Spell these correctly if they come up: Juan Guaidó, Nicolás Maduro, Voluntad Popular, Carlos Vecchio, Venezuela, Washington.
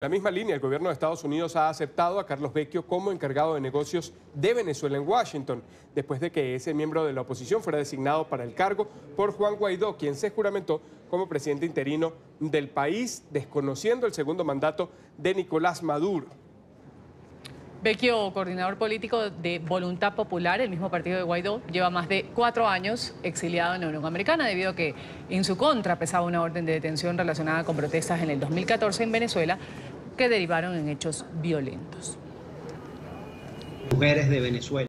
La misma línea, el gobierno de Estados Unidos ha aceptado a Carlos Vecchio como encargado de negocios de Venezuela en Washington, después de que ese miembro de la oposición fuera designado para el cargo por Juan Guaidó, quien se juramentó como presidente interino del país, desconociendo el segundo mandato de Nicolás Maduro. Vecchio, coordinador político de Voluntad Popular, el mismo partido de Guaidó, lleva más de 4 años exiliado en la Unión Americana debido a que en su contra pesaba una orden de detención relacionada con protestas en el 2014 en Venezuela que derivaron en hechos violentos. Mujeres de Venezuela.